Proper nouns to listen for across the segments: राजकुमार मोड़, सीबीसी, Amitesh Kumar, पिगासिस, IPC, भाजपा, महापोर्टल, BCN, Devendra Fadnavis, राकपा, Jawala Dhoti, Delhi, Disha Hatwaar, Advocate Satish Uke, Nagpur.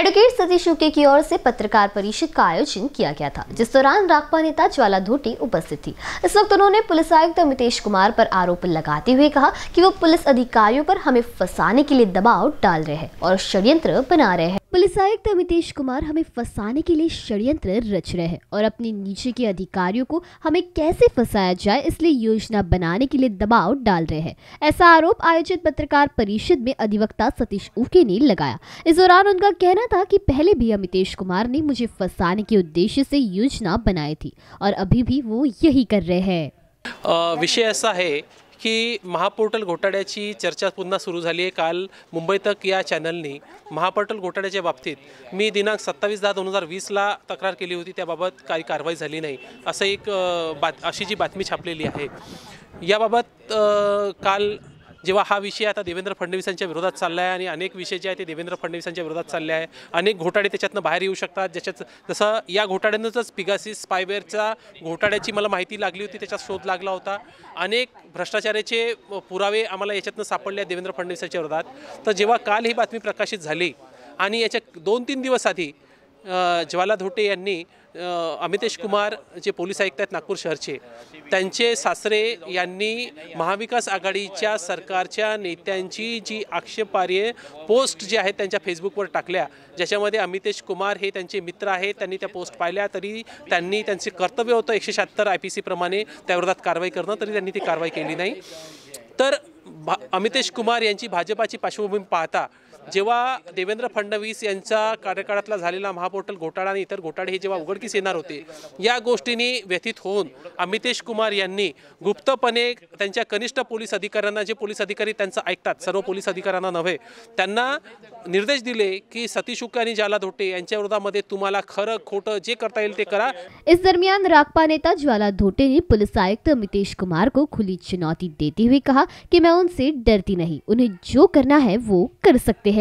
Advocate Satish Uke की ओर से पत्रकार परिषद का आयोजन किया गया था, जिस दौरान राकपा नेता ज्वाला धोटी उपस्थित थी। इस वक्त उन्होंने पुलिस आयुक्त अमितेश कुमार पर आरोप लगाते हुए कहा कि वो पुलिस अधिकारियों पर हमें फंसाने के लिए दबाव डाल रहे हैं और षड्यंत्र बना रहे हैं। पुलिस आयुक्त अमितेश कुमार हमें फंसाने के लिए षड्यंत्र रच रहे हैं और अपने नीचे के अधिकारियों को हमें कैसे फंसाया जाए इसलिए योजना बनाने के लिए दबाव डाल रहे हैं। ऐसा आरोप आयोजित पत्रकार परिषद में अधिवक्ता सतीश उके ने लगाया। इस दौरान उनका कहना था कि पहले भी अमितेश कुमार ने मुझे फंसाने के उद्देश्य से योजना बनाई थी और अभी भी वो यही कर रहे हैं। विषय ऐसा है की महापोर्टल घोटाळ्याची चर्चा पुन्हा सुरू झाली आहे। काल मुंबई तक या चॅनलनी महापोर्टल घोटाळ्याच्या बाबतीत मी दिनांक 27/10/2020 तक्रार केली होती, त्याबाबत काही कारवाई झाली नाही असं एक अशी जी बातमी छापलेली आहे। याबाबत काल जेव्हा हा विषय आता देवेंद्र फडणवीसांच्या विरोधात चालला आहे आणि अनेक विषय जे आहेत ते देवेंद्र फडणवीसांच्या विरोधात चालले आहे, अनेक घोटाळे त्याच्यातनं बाहेर येऊ शकतात। जसं या घोटाळ्यानंच पिगासिस स्पायवेअरचा घोटाळ्याची मला माहिती लागली होती, त्याचा शोध लागला होता। अनेक भ्रष्टाचाराचे पुरावे आम्हाला याच्यातनं सापडले देवेंद्र फडणवीसांच्या विरोधात। तर जेव्हा काल ही बातमी प्रकाशित झाली आणि याच्या 2-3 दिवस आधी ज्वाला धोटे यांनी अमितेश कुमार जे पोलीस आयुक्त आहेत नागपूर शहरचे, त्यांचे सासरे यांनी महाविकास आघाडीच्या सरकारच्या नेत्यांची जी आक्षेपार्ह पोस्ट जी आहेत त्यांच्या फेसबुकवर टाकल्या, ज्याच्यामध्ये अमितेश कुमार हे त्यांचे मित्र आहेत, त्यांनी त्या पोस्ट पाहिल्या तरी त्यांनी त्यांचे कर्तव्य होतं 176 IPC प्रमाणे त्याविरोधात कारवाई करणं, तरी त्यांनी ती कारवाई केली नाही। तर अमितेश कुमार यांची भाजपाची पार्श्वभूमी पाहता जेव्हा देवेंद्र फडणवीस यांच्या कार्यकाळातला झालेला महापोर्टल घोटाळा आणि इतर घोटाळे हे जेव्हा उघडकीस येणार होते, या गोष्टींनी व्यथित होऊन अमितेश कुमार यांनी गुप्तपणे त्यांच्या कनिष्ठ पोलीस अधिकाऱ्यांना, जे पोलीस अधिकारी त्यांचं ऐकतात सर्व पोलीस अधिकाऱ्यांना नव्हे, त्यांना निर्देश दिले की सतीश उके आणि ज्वाला धोटे यांच्या विरोधामध्ये तुम्हाला खरं खोटं जे करता येईल ते करा। इस दरमियान राकपा नेता ज्वाला धोटे ने पुलिस आयुक्त अमितेश कुमार को खुली चुनौती देते हुए कहा कि मैं उनसे डरती नहीं, उन्हें जो करना है वो कर सकते हैं।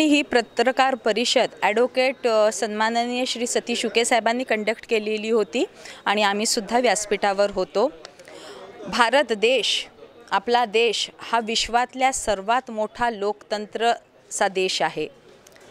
ही पत्रकार परिषद ॲडव्होकेट सन्माननीय श्री सतीश उके साहेबांनी कंडक्ट केलेली होती आणि आम्ही सुद्धा व्यासपीठावर होतो। भारत देश, आपला देश हा विश्वातल्या सर्वात मोठा लोकतंत्रचा देश आहे।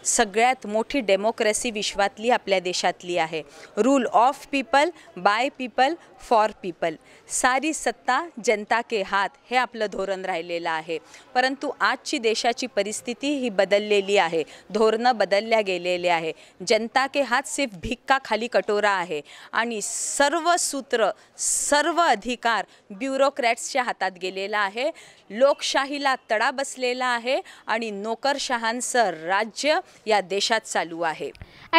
सगळ्यात मोठी डेमोक्रेसी विश्वातली आपल्या देशातली आहे। Rule of people, by people, for people, सारी सत्ता जनता के हात हे आपलं धोरण राहिलेलं आहे। परंतु आजची देशाची परिस्थिती ही बदललेली आहे, धोरणं बदलल्या गेलेले आहे। जनता के हात सिर्फ भिक्का खाली कटोरा आहे आणि सर्व सूत्र, सर्व अधिकार ब्युरोक्रॅट्सच्या हातात गेलेला आहे। लोकशाहीला तडा बसलेला आहे आणि नोकरशहांचं राज्य या देशात चालू आहे।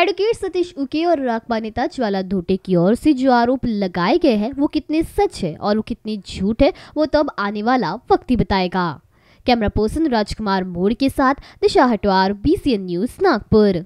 एडवोकेट सतीश उके और राकपा नेता ज्वाला धोटे की ओर से जो आरोप लगाए गए हैं वो कितने सच है और वो कितने झूठ है वो तब आने वाला वक्त ही बताएगा। कैमरा पर्सन राजकुमार मोड़ के साथ दिशा हटवार, BCN न्यूज़, नागपुर।